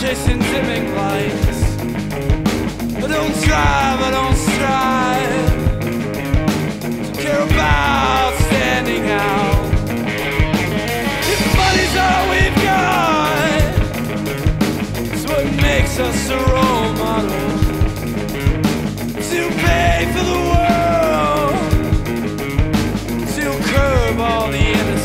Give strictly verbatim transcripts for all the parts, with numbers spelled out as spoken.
Chasing dimming lights, I don't strive, I don't strive to care about standing out. If money's all we've got, it's what makes us a role model. To pay for the world, to curb all the innocence.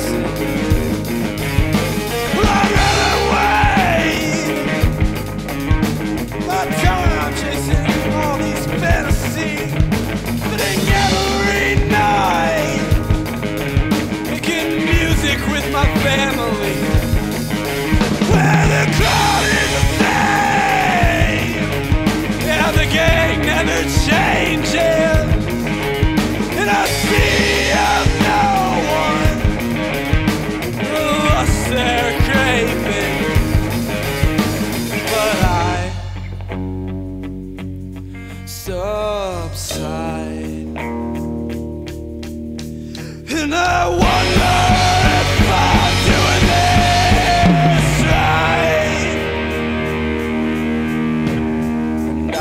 And I wonder if I'm doing this right. And I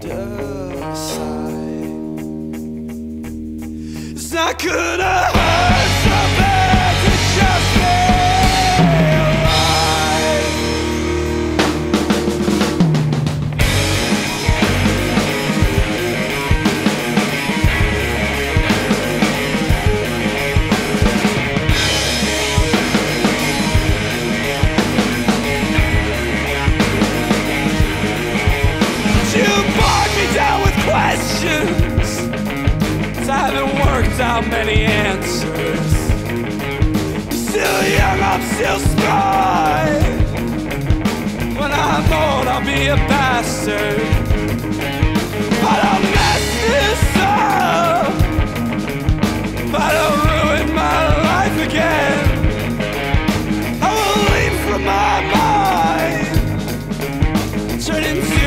decide it's not gonna hurt so bad to just stay alive. I haven't worked out many answers. Still young, I'm still spry. When I'm old, I'll be a bastard. But I'll mess this up. If I don't ruin my life again, I will leap from my mind, turn into a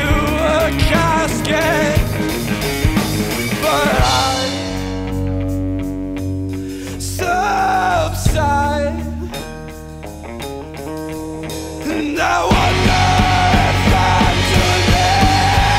casket. And I wonder if I'm doing that.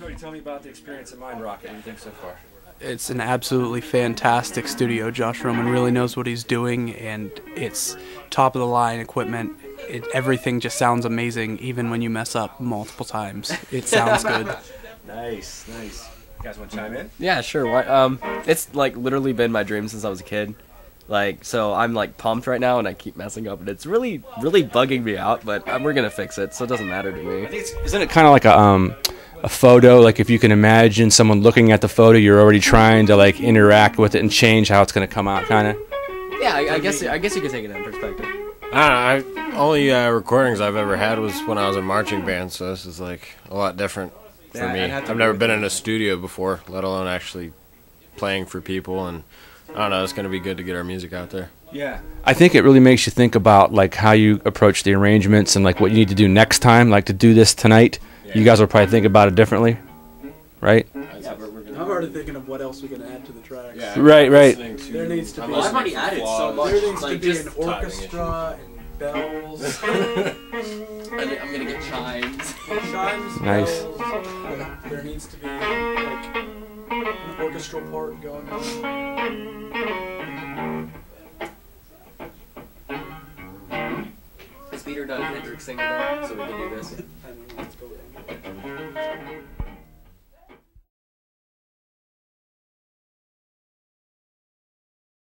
Cody, tell me about the experience at Mind Rocket. What do you think so far? It's an absolutely fantastic studio. Josh Roman really knows what he's doing, and it's top of the line equipment. It, everything just sounds amazing, even when you mess up multiple times. It sounds good. Nice, nice. You guys want to chime in? Yeah, sure. Why, um, it's like literally been my dream since I was a kid. Like, so I'm like pumped right now, and I keep messing up, and it's really, really bugging me out. But um, we're gonna fix it, so it doesn't matter to me. I think it's, isn't it kind of like a um? a photo, like if you can imagine someone looking at the photo, you're already trying to like interact with it and change how it's going to come out, kind of. Yeah, I, I guess I guess you could take it in perspective. I don't know. I, only uh, recordings I've ever had was when I was in marching band, so this is like a lot different for yeah, me. I've never been in a studio before, let alone actually playing for people, and I don't know. It's going to be good to get our music out there. Yeah, I think it really makes you think about like how you approach the arrangements and like what you need to do next time, like to do this tonight. You guys will probably think about it differently, right? Yeah, we're, we're I'm already thinking of what else we can add to the tracks. Yeah, right, right. There needs to be. I've already added so much. There needs like to be an orchestra and bells. I'm gonna get chimes. Chimes. Nice. Bells. There needs to be like an orchestral part going on. This beater does Hendrix singing, so we can do this.